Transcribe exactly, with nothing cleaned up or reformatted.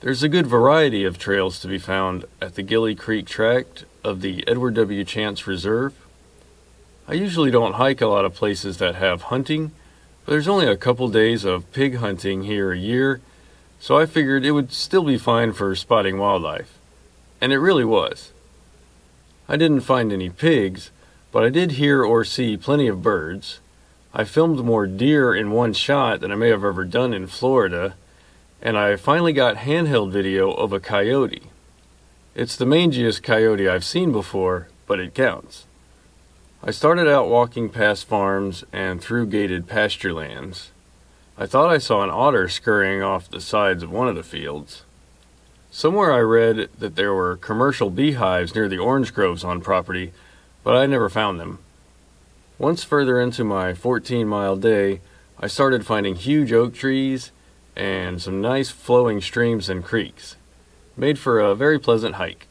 There's a good variety of trails to be found at the Gilly Creek Tract of the Edward W. Chance Reserve. I usually don't hike a lot of places that have hunting, but there's only a couple days of pig hunting here a year, so I figured it would still be fine for spotting wildlife. And it really was. I didn't find any pigs, but I did hear or see plenty of birds. I filmed more deer in one shot than I may have ever done in Florida, and I finally got handheld video of a coyote. It's the mangiest coyote I've seen before, but it counts. I started out walking past farms and through gated pasture lands. I thought I saw an otter scurrying off the sides of one of the fields. Somewhere I read that there were commercial beehives near the orange groves on property, but I never found them. Once further into my fourteen mile day, I started finding huge oak trees and some nice flowing streams and creeks. Made for a very pleasant hike.